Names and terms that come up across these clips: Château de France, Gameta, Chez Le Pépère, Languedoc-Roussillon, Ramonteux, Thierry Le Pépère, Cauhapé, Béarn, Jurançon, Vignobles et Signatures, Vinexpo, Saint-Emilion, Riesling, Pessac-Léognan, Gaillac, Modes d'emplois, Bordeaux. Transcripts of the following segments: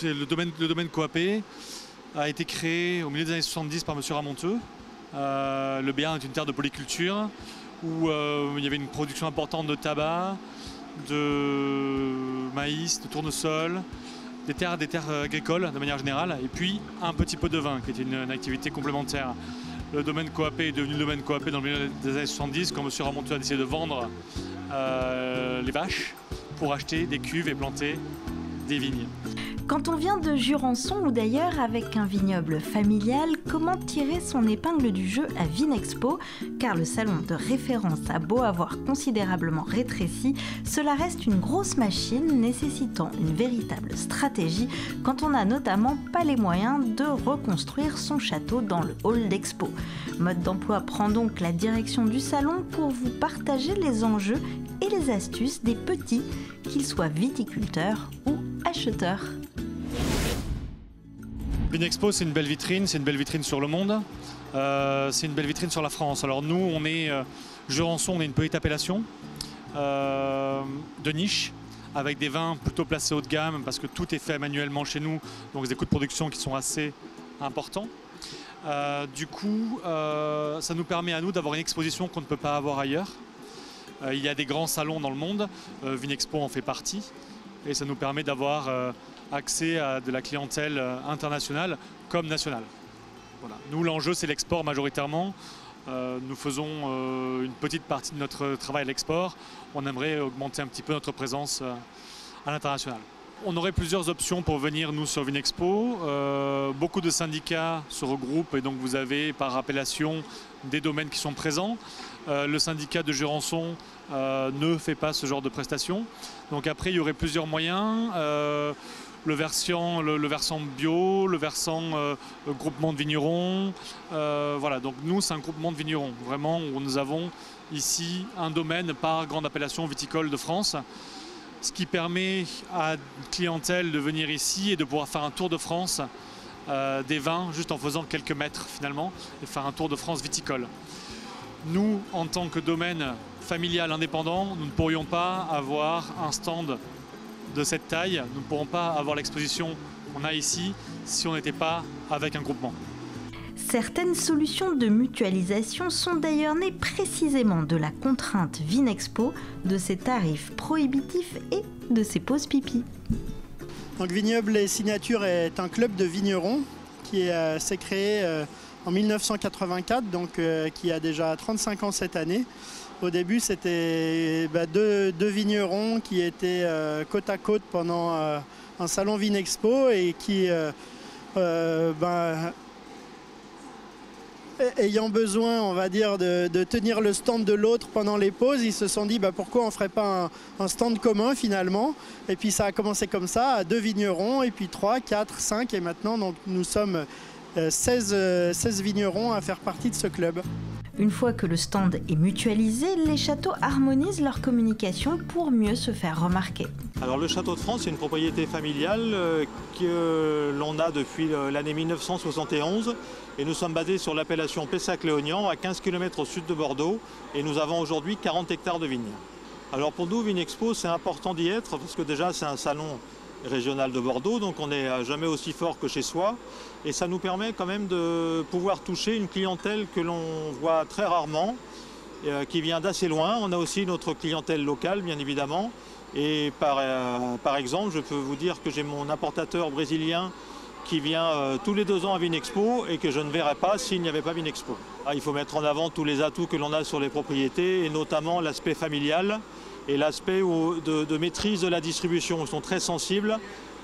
c'est le domaine Cauhapé a été créé au milieu des années 70 par M. Ramonteux. Le Béarn est une terre de polyculture où il y avait une production importante de tabac, de maïs, de tournesol, des terres agricoles de manière générale, et puis un petit peu de vin qui était une activité complémentaire. Le domaine Cauhapé est devenu le domaine Cauhapé dans le milieu des années 70 quand M. Ramonteux a décidé de vendre les vaches pour acheter des cuves et planter des vignes. Quand on vient de Jurançon ou d'ailleurs avec un vignoble familial, comment tirer son épingle du jeu à Vinexpo? Car le salon de référence a beau avoir considérablement rétréci, cela reste une grosse machine nécessitant une véritable stratégie quand on n'a notamment pas les moyens de reconstruire son château dans le hall d'expo. Mode d'emploi prend donc la direction du salon pour vous partager les enjeux et les astuces des petits, qu'ils soient viticulteurs ou acheteurs. Vinexpo, c'est une belle vitrine, sur le monde, c'est une belle vitrine sur la France. Alors nous, on est Jurançon, on est une petite appellation de niche, avec des vins plutôt placés haut de gamme, parce que tout est fait manuellement chez nous, donc des coûts de production qui sont assez importants. Du coup, ça nous permet à nous d'avoir une exposition qu'on ne peut pas avoir ailleurs. Il y a des grands salons dans le monde, Vinexpo en fait partie, et ça nous permet d'avoir accès à de la clientèle internationale comme nationale. Voilà. Nous, l'enjeu, c'est l'export majoritairement. Nous faisons une petite partie de notre travail à l'export. On aimerait augmenter un petit peu notre présence à l'international. On aurait plusieurs options pour venir, nous, sur Vinexpo. Beaucoup de syndicats se regroupent et donc vous avez par appellation des domaines qui sont présents. Le syndicat de Jurançon ne fait pas ce genre de prestations. Donc après, il y aurait plusieurs moyens. Le versant bio, le versant groupement de vignerons. Voilà, donc nous, c'est un groupement de vignerons, vraiment, où nous avons ici un domaine par grande appellation viticole de France, ce qui permet à une clientèle de venir ici et de pouvoir faire un tour de France des vins, juste en faisant quelques mètres finalement, et faire un tour de France viticole. Nous, en tant que domaine familial indépendant, nous ne pourrions pas avoir un stand de cette taille, nous ne pourrons pas avoir l'exposition qu'on a ici si on n'était pas avec un groupement. Certaines solutions de mutualisation sont d'ailleurs nées précisément de la contrainte Vinexpo, de ses tarifs prohibitifs et de ses pauses pipi. Donc Vignobles et Signatures est un club de vignerons qui s'est créé en 1984, donc qui a déjà 35 ans cette année. Au début, c'était deux vignerons qui étaient côte à côte pendant un salon Vinexpo et qui, ayant besoin, on va dire, de tenir le stand de l'autre pendant les pauses, ils se sont dit pourquoi on ne ferait pas un stand commun finalement. Et puis ça a commencé comme ça, à deux vignerons, et puis 3, 4, 5, et maintenant donc, nous sommes 16 vignerons à faire partie de ce club. Une fois que le stand est mutualisé, les châteaux harmonisent leur communication pour mieux se faire remarquer. Alors le Château de France, c'est une propriété familiale que l'on a depuis l'année 1971 et nous sommes basés sur l'appellation Pessac-Léognan à 15 km au sud de Bordeaux et nous avons aujourd'hui 40 hectares de vignes. Alors pour nous, Vinexpo, c'est important d'y être parce que déjà c'est un salon régional de Bordeaux, donc on n'est jamais aussi fort que chez soi et ça nous permet quand même de pouvoir toucher une clientèle que l'on voit très rarement, qui vient d'assez loin. On a aussi notre clientèle locale bien évidemment et par exemple je peux vous dire que j'ai mon importateur brésilien qui vient tous les 2 ans à Vinexpo et que je ne verrais pas s'il n'y avait pas Vinexpo. Ah, il faut mettre en avant tous les atouts que l'on a sur les propriétés et notamment l'aspect familial et l'aspect de maîtrise de la distribution. Ils sont très sensibles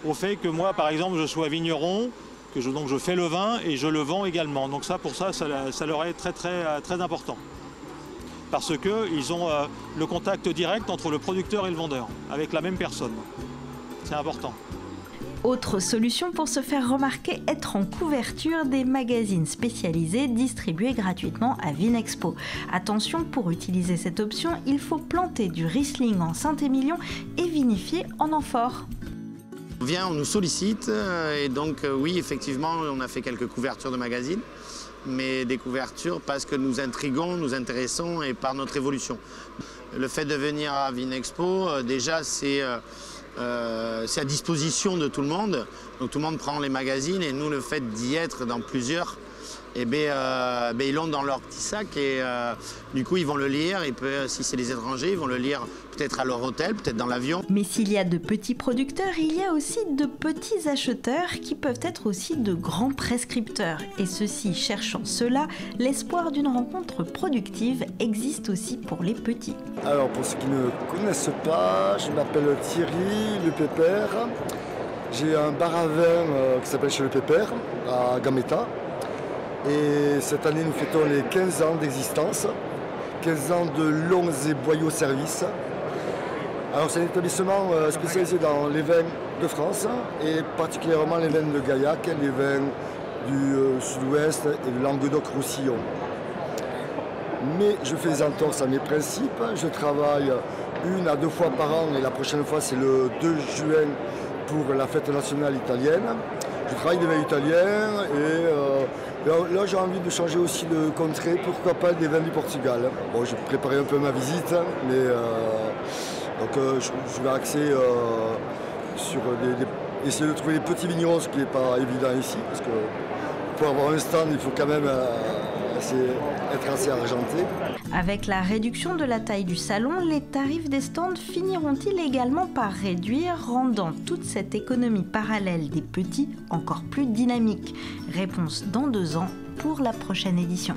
au fait que moi, par exemple, je sois vigneron, que donc je fais le vin et je le vends également. Donc ça, pour ça, ça leur est très important. Parce qu'ils ont le contact direct entre le producteur et le vendeur, avec la même personne. C'est important. Autre solution pour se faire remarquer, être en couverture des magazines spécialisés distribués gratuitement à Vinexpo. Attention, pour utiliser cette option, il faut planter du Riesling en Saint-Emilion et vinifier en amphore. On vient, on nous sollicite et donc oui, effectivement, on a fait quelques couvertures de magazines, mais des couvertures parce que nous intriguons, nous intéressons et par notre évolution. Le fait de venir à Vinexpo, déjà, c'est C'est à disposition de tout le monde. Donc tout le monde prend les magazines et nous, le fait d'y être dans plusieurs, eh bien, ils l'ont dans leur petit sac et du coup ils vont le lire. Et si c'est les étrangers, ils vont le lire peut-être à leur hôtel, peut-être dans l'avion. Mais s'il y a de petits producteurs, il y a aussi de petits acheteurs qui peuvent être aussi de grands prescripteurs. Et ceux-ci cherchant cela, l'espoir d'une rencontre productive existe aussi pour les petits. Alors pour ceux qui ne connaissent pas, je m'appelle Thierry Le Pépère. J'ai un bar à vin qui s'appelle Chez Le Pépère à Gameta. Et cette année, nous fêtons les 15 ans d'existence, 15 ans de longs et boyaux services. Alors, c'est un établissement spécialisé dans les vins de France et particulièrement les vins de Gaillac, les vins du sud-ouest et du Languedoc-Roussillon. Mais je fais des entorses à mes principes. Je travaille 1 à 2 fois par an et la prochaine fois, c'est le 2 juin pour la fête nationale italienne. Je travaille des vins italiens et là j'ai envie de changer aussi de contrée, pourquoi pas des vins du Portugal. Bon, j'ai préparé un peu ma visite, mais je vais axer sur essayer de trouver des petits vignerons, ce qui n'est pas évident ici, parce que pour avoir un stand, il faut quand même être assez argenté. Avec la réduction de la taille du salon, les tarifs des stands finiront-ils également par réduire, rendant toute cette économie parallèle des petits encore plus dynamique? Réponse dans 2 ans pour la prochaine édition.